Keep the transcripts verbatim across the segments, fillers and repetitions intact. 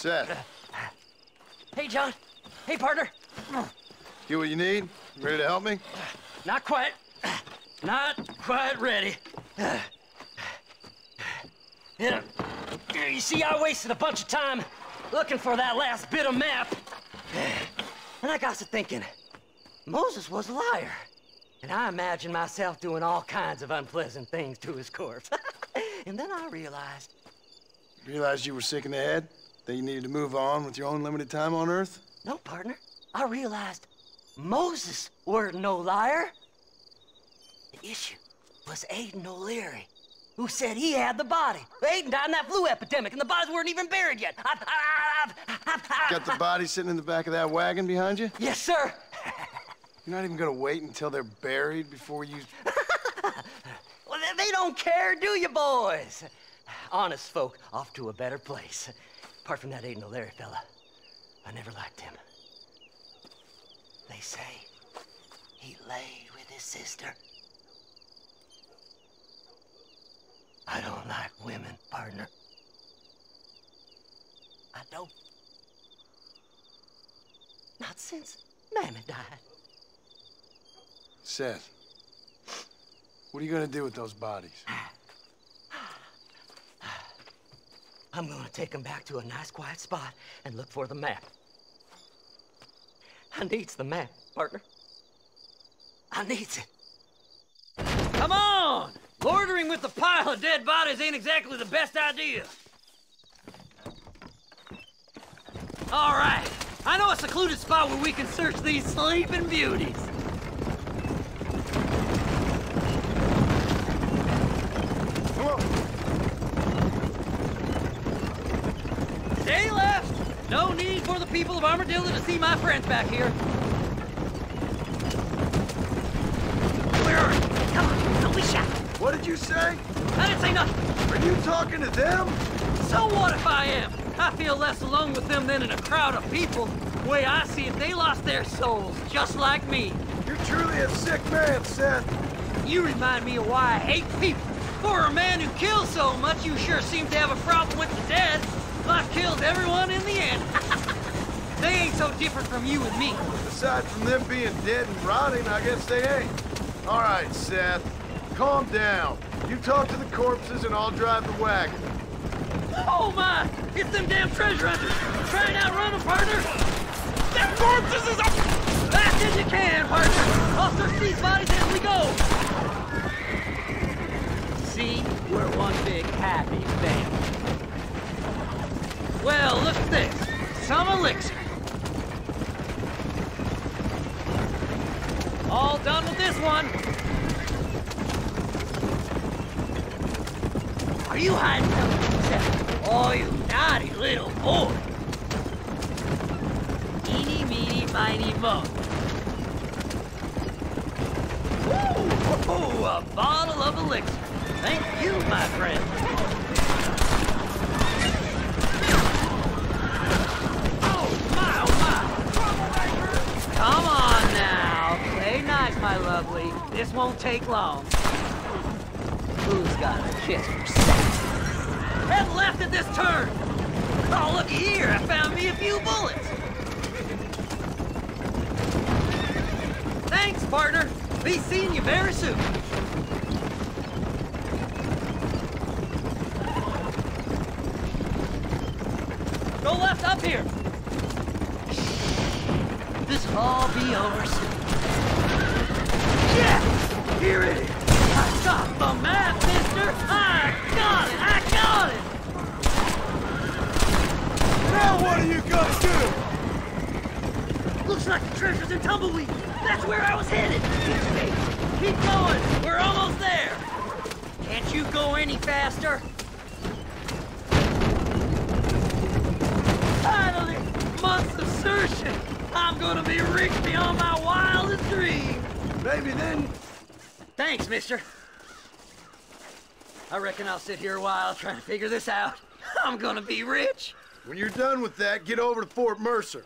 What's that? Hey, John. Hey, partner. You what you need? You ready to help me? Not quite. Not quite ready. Yeah. You see, I wasted a bunch of time looking for that last bit of map. And I got to thinking, Moses was a liar. And I imagined myself doing all kinds of unpleasant things to his corpse. And then I realized... You realized you were sick in the head? That you needed to move on with your own limited time on Earth? No, partner. I realized Moses were no liar. The issue was Aiden O'Leary, who said he had the body. Aiden died in that flu epidemic, and the bodies weren't even buried yet. I, I, I, I, I, Got the body sitting in the back of that wagon behind you? Yes, sir. You're not even gonna wait until they're buried before you... Well, they don't care, do you, boys? Honest folk off to a better place. Apart from that Aiden O'Leary fella, I never liked him. They say he laid with his sister. I don't like women, partner. I don't. Not since Mammy died. Seth, what are you gonna do with those bodies? I'm gonna take them back to a nice quiet spot and look for the map. I needs the map, partner. I needs it. Come on! Loitering with the pile of dead bodies ain't exactly the best idea. All right, I know a secluded spot where we can search these sleeping beauties. Day left. No need for the people of Armadillo to see my friends back here. Where are you? Come on, don't be shy. What did you say? I didn't say nothing. Are you talking to them? So what if I am? I feel less alone with them than in a crowd of people. The way I see it, they lost their souls, just like me. You're truly a sick man, Seth. You remind me of why I hate people. For a man who kills so much, you sure seem to have a problem with the dead. Life kills everyone in the end. They ain't so different from you and me. Aside from them being dead and rotting, I guess they ain't. All right, Seth. Calm down. You talk to the corpses and I'll drive the wagon. Oh my! It's them damn treasure hunters! Try and outrun them, partner! Them corpses is up! Fast as you can, partner! I'll search these bodies as we go! See? We're one big happy thing. Well, look at this. Some elixir. All done with this one. Are you hiding something? Oh, you naughty little boy! Eeny, meeny, miny, moe. Woo! Oh, a bottle of elixir. Thank you, my friend. Oh, my, oh, my! Come on now. Play nice, my lovely. This won't take long. Who's got a kiss for sex? Head left at this turn! Oh, look here! I found me a few bullets! Thanks, partner! Be seeing you very soon! Go left up here! This'll all be over soon. Yeah! Here it is! I got the map, mister! I got it! I got it! Now what are you gonna do? Looks like the treasure's in Tumbleweed! That's where I was headed! Keep going! We're almost there! Can't you go any faster? Finally! Months of searching! I'm gonna be rich beyond my wildest dreams! Maybe then... Thanks, mister. I reckon I'll sit here a while trying to figure this out. I'm gonna be rich. When you're done with that, get over to Fort Mercer.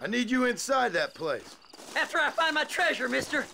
I need you inside that place. After I find my treasure, mister.